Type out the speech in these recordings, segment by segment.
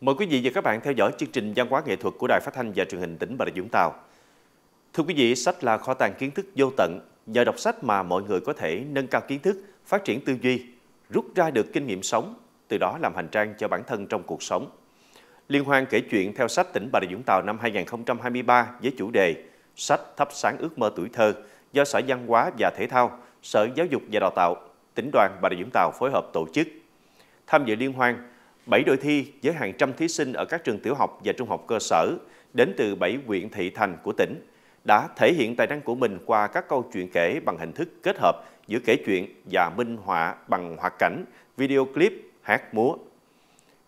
Mời quý vị và các bạn theo dõi chương trình văn hóa nghệ thuật của Đài Phát thanh và Truyền hình tỉnh Bà Rịa Vũng Tàu. Thưa quý vị, sách là kho tàng kiến thức vô tận. Nhờ đọc sách mà mọi người có thể nâng cao kiến thức, phát triển tư duy, rút ra được kinh nghiệm sống, từ đó làm hành trang cho bản thân trong cuộc sống. Liên hoan kể chuyện theo sách tỉnh Bà Rịa Vũng Tàu năm 2023 với chủ đề Sách thắp sáng ước mơ tuổi thơ do Sở Văn hóa và Thể thao, Sở Giáo dục và Đào tạo, Tỉnh đoàn Bà Rịa Vũng Tàu phối hợp tổ chức. Tham dự liên hoan, 7 đội thi với hàng trăm thí sinh ở các trường tiểu học và trung học cơ sở đến từ 7 huyện thị thành của tỉnh đã thể hiện tài năng của mình qua các câu chuyện kể bằng hình thức kết hợp giữa kể chuyện và minh họa bằng hoạt cảnh, video clip, hát, múa.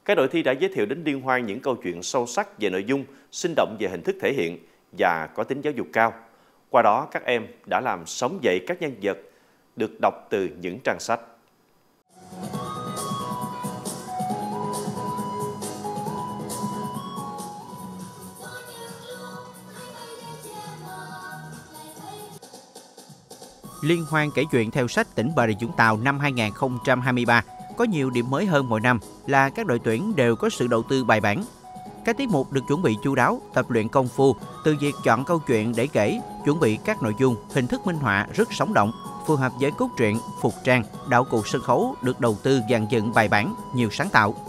Các đội thi đã giới thiệu đến liên hoan những câu chuyện sâu sắc về nội dung, sinh động về hình thức thể hiện và có tính giáo dục cao. Qua đó, các em đã làm sống dậy các nhân vật được đọc từ những trang sách. Liên hoan kể chuyện theo sách tỉnh Bà Rịa Vũng Tàu năm 2023 có nhiều điểm mới hơn mỗi năm là các đội tuyển đều có sự đầu tư bài bản. Các tiết mục được chuẩn bị chu đáo, tập luyện công phu, từ việc chọn câu chuyện để kể, chuẩn bị các nội dung, hình thức minh họa rất sống động, phù hợp với cốt truyện, phục trang, đạo cụ sân khấu được đầu tư dàn dựng bài bản, nhiều sáng tạo.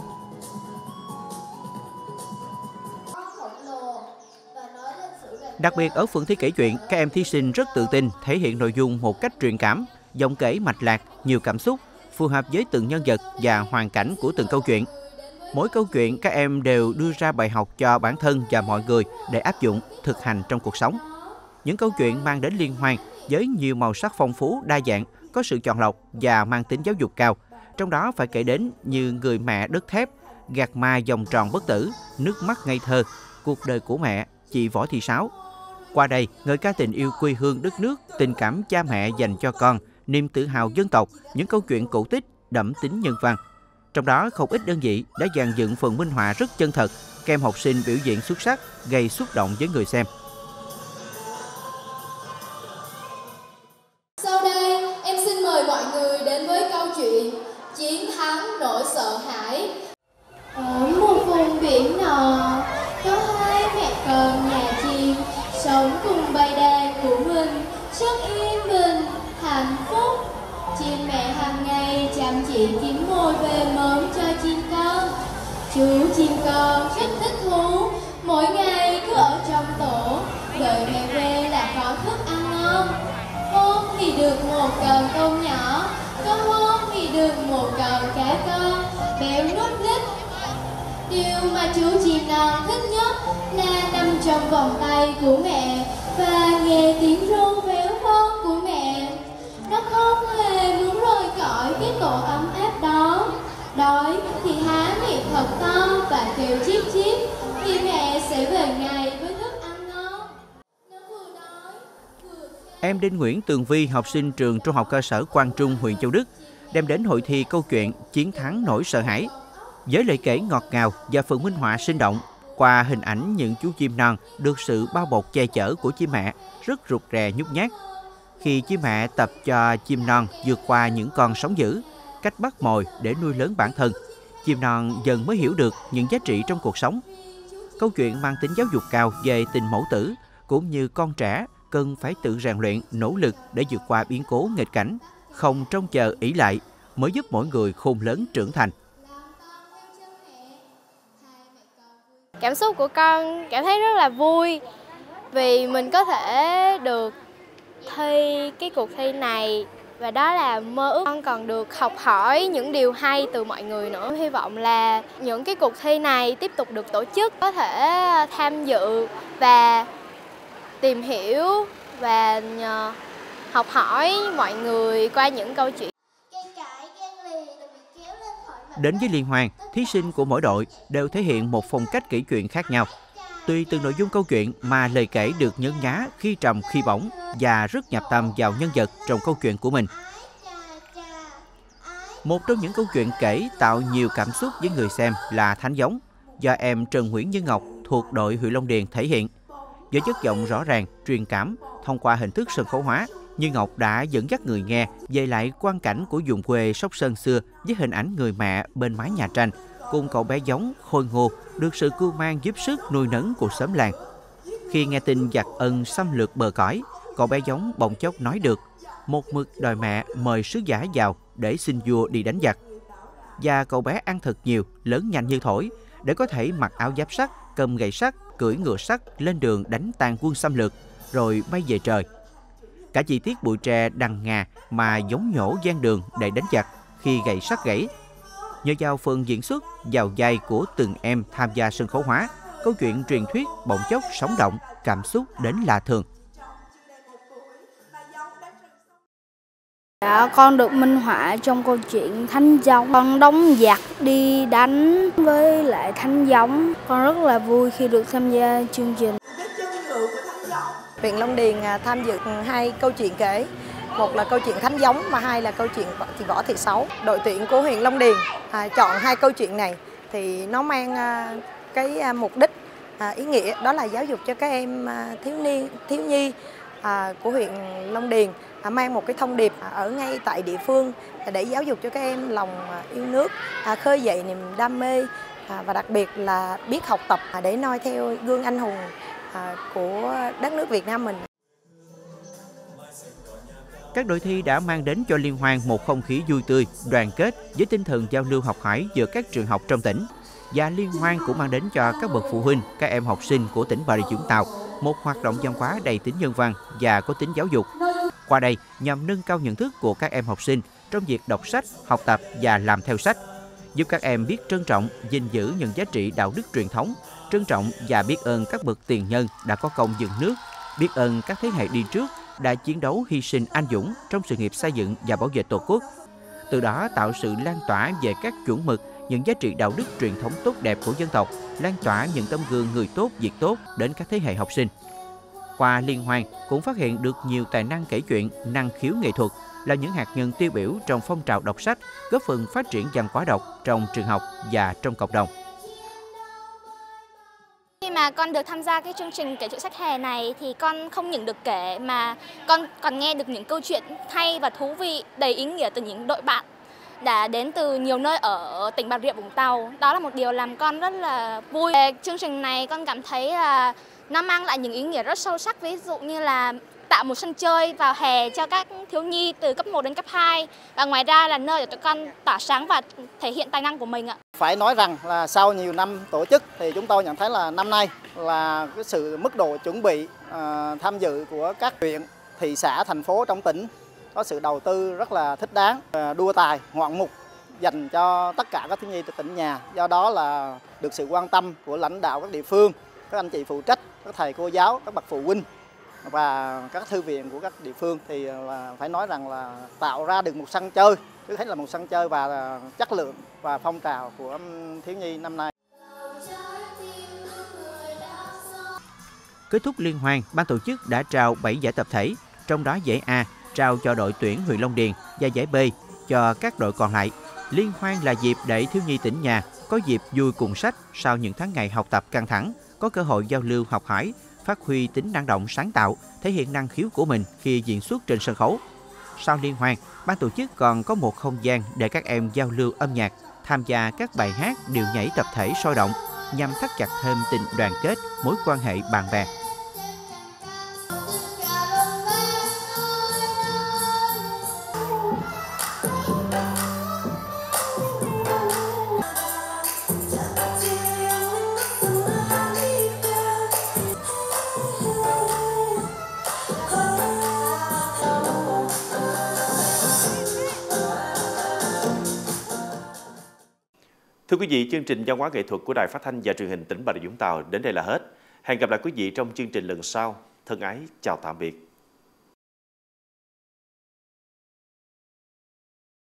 Đặc biệt ở phần thi kể chuyện, các em thí sinh rất tự tin thể hiện nội dung một cách truyền cảm, giọng kể mạch lạc, nhiều cảm xúc, phù hợp với từng nhân vật và hoàn cảnh của từng câu chuyện. Mỗi câu chuyện các em đều đưa ra bài học cho bản thân và mọi người để áp dụng, thực hành trong cuộc sống. Những câu chuyện mang đến liên hoan với nhiều màu sắc phong phú, đa dạng, có sự chọn lọc và mang tính giáo dục cao. Trong đó phải kể đến như Người mẹ đất thép, Gạt ma vòng tròn bất tử, Nước mắt ngây thơ, Cuộc đời của mẹ, Chị Võ Thị Sáu. Qua đây, ngợi ca tình yêu quê hương đất nước, tình cảm cha mẹ dành cho con, niềm tự hào dân tộc, những câu chuyện cổ tích đậm tính nhân văn. Trong đó, không ít đơn vị đã dàn dựng phần minh họa rất chân thật, các em học sinh biểu diễn xuất sắc, gây xúc động với người xem. Sau đây, em xin mời mọi người đến với câu chuyện Chiến thắng nỗi sợ hãi. Ở một vùng biển nọ, có hai mẹ con nhà chim sống cùng bầy đàn của mình, rất yên bình, hạnh phúc. Chim mẹ hàng ngày chăm chỉ kiếm mồi về mớm cho chim con. Chú chim con rất thích thú, mỗi ngày cứ ở trong tổ, đợi mẹ về là có thức ăn ngon. Hôm thì được một con tôm nhỏ, có hôm thì được một con cá con, béo nút nít. Điều mà chú chim non thích nhất là nằm trong vòng tay của mẹ và nghe tiếng ru véo von của mẹ. Nó không hề muốn rời khỏi cái tổ ấm áp đó. Đói thì há miệng thật to và kêu chíp chíp thì mẹ sẽ về ngay với thức ăn ngon. Em Đinh Nguyễn Tường Vi, học sinh trường trung học cơ sở Quang Trung, huyện Châu Đức, đem đến hội thi câu chuyện Chiến thắng nỗi sợ hãi. Với lời kể ngọt ngào và phần minh họa sinh động, qua hình ảnh những chú chim non được sự bao bọc che chở của chim mẹ rất rụt rè nhút nhát. Khi chim mẹ tập cho chim non vượt qua những con sóng dữ, cách bắt mồi để nuôi lớn bản thân, chim non dần mới hiểu được những giá trị trong cuộc sống. Câu chuyện mang tính giáo dục cao về tình mẫu tử, cũng như con trẻ cần phải tự rèn luyện, nỗ lực để vượt qua biến cố nghịch cảnh, không trông chờ ỷ lại mới giúp mỗi người khôn lớn trưởng thành. Cảm xúc của con cảm thấy rất là vui vì mình có thể được thi cái cuộc thi này và đó là mơ ước. Con còn được học hỏi những điều hay từ mọi người nữa. Hy vọng là những cái cuộc thi này tiếp tục được tổ chức, có thể tham dự và tìm hiểu và học hỏi mọi người qua những câu chuyện. Đến với liên hoan, thí sinh của mỗi đội đều thể hiện một phong cách kể chuyện khác nhau. Tùy từng nội dung câu chuyện mà lời kể được nhấn nhá khi trầm khi bổng và rất nhập tâm vào nhân vật trong câu chuyện của mình. Một trong những câu chuyện kể tạo nhiều cảm xúc với người xem là Thánh Gióng do em Trần Huỳnh Như Ngọc thuộc đội Huy Long Điền thể hiện. Với chất giọng rõ ràng, truyền cảm, thông qua hình thức sân khấu hóa, Như Ngọc đã dẫn dắt người nghe về lại quang cảnh của vùng quê Sóc Sơn xưa với hình ảnh người mẹ bên mái nhà tranh, cùng cậu bé Gióng, Khôi Ngô được sự cưu mang giúp sức nuôi nấng của xóm làng. Khi nghe tin giặc Ân xâm lược bờ cõi, cậu bé Gióng bỗng chốc nói được, một mực đòi mẹ mời sứ giả vào để xin vua đi đánh giặc. Và cậu bé ăn thật nhiều, lớn nhanh như thổi, để có thể mặc áo giáp sắt, cầm gậy sắt, cưỡi ngựa sắt lên đường đánh tàn quân xâm lược, rồi bay về trời. Cả chi tiết bụi tre đằng ngà mà Gióng nhổ gian đường để đánh giặc khi gậy sắt gãy. Nhờ vào phần diễn xuất, vào vai của từng em tham gia sân khấu hóa, câu chuyện truyền thuyết bỗng chốc sống động, cảm xúc đến lạ thường. Dạ, con được minh họa trong câu chuyện Thánh Gióng. Con đóng giặc đi đánh với lại Thánh Gióng. Con rất là vui khi được tham gia chương trình. Huyện Long Điền tham dự hai câu chuyện kể. Một là câu chuyện Thánh Gióng và hai là câu chuyện chị Võ Thị Sáu. Đội tuyển của huyện Long Điền chọn hai câu chuyện này thì nó mang cái mục đích ý nghĩa đó là giáo dục cho các em thiếu nhi của huyện Long Điền, mang một cái thông điệp ở ngay tại địa phương để giáo dục cho các em lòng yêu nước, khơi dậy niềm đam mê và đặc biệt là biết học tập để noi theo gương anh hùng của đất nước Việt Nam mình. Các đội thi đã mang đến cho liên hoan một không khí vui tươi, đoàn kết với tinh thần giao lưu học hỏi giữa các trường học trong tỉnh. Và liên hoan cũng mang đến cho các bậc phụ huynh, các em học sinh của tỉnh Bà Rịa Vũng Tàu một hoạt động văn hóa đầy tính nhân văn và có tính giáo dục. Qua đây nhằm nâng cao nhận thức của các em học sinh trong việc đọc sách, học tập và làm theo sách, giúp các em biết trân trọng, gìn giữ những giá trị đạo đức truyền thống, trân trọng và biết ơn các bậc tiền nhân đã có công dựng nước, biết ơn các thế hệ đi trước đã chiến đấu hy sinh anh dũng trong sự nghiệp xây dựng và bảo vệ Tổ quốc. Từ đó tạo sự lan tỏa về các chuẩn mực, những giá trị đạo đức truyền thống tốt đẹp của dân tộc, lan tỏa những tấm gương người tốt, việc tốt đến các thế hệ học sinh. Qua liên hoan cũng phát hiện được nhiều tài năng kể chuyện, năng khiếu nghệ thuật là những hạt nhân tiêu biểu trong phong trào đọc sách, góp phần phát triển văn hóa đọc trong trường học và trong cộng đồng. Khi mà con được tham gia cái chương trình kể chuyện sách hè này thì con không những được kể mà con còn nghe được những câu chuyện hay và thú vị, đầy ý nghĩa từ những đội bạn đã đến từ nhiều nơi ở tỉnh Bà Rịa Vũng Tàu. Đó là một điều làm con rất là vui. Chương trình này con cảm thấy là nó mang lại những ý nghĩa rất sâu sắc, ví dụ như là tạo một sân chơi vào hè cho các thiếu nhi từ cấp 1 đến cấp 2. Và ngoài ra là nơi để tụi con tỏa sáng và thể hiện tài năng của mình ạ. Phải nói rằng là sau nhiều năm tổ chức thì chúng tôi nhận thấy là năm nay là cái sự mức độ chuẩn bị tham dự của các huyện, thị xã, thành phố trong tỉnh có sự đầu tư rất là thích đáng, đua tài, ngoạn mục dành cho tất cả các thiếu nhi từ tỉnh nhà. Do đó là được sự quan tâm của lãnh đạo các địa phương, các anh chị phụ trách, các thầy cô giáo, các bậc phụ huynh và các thư viện của các địa phương thì là phải nói rằng là tạo ra được một sân chơi, cứ thấy là một sân chơi và chất lượng và phong trào của thiếu nhi năm nay. Kết thúc liên hoan, ban tổ chức đã trao 7 giải tập thể, trong đó giải A trao cho đội tuyển huyện Long Điền và giải B cho các đội còn lại. Liên hoan là dịp để thiếu nhi tỉnh nhà có dịp vui cùng sách sau những tháng ngày học tập căng thẳng, có cơ hội giao lưu học hỏi, phát huy tính năng động sáng tạo, thể hiện năng khiếu của mình khi diễn xuất trên sân khấu. Sau liên hoan, ban tổ chức còn có một không gian để các em giao lưu âm nhạc, tham gia các bài hát, điệu nhảy tập thể sôi động nhằm thắt chặt thêm tình đoàn kết, mối quan hệ bạn bè. Thưa quý vị, chương trình văn hóa nghệ thuật của Đài Phát thanh và Truyền hình tỉnh Bà Rịa Vũng Tàu đến đây là hết. Hẹn gặp lại quý vị trong chương trình lần sau. Thân ái, chào tạm biệt.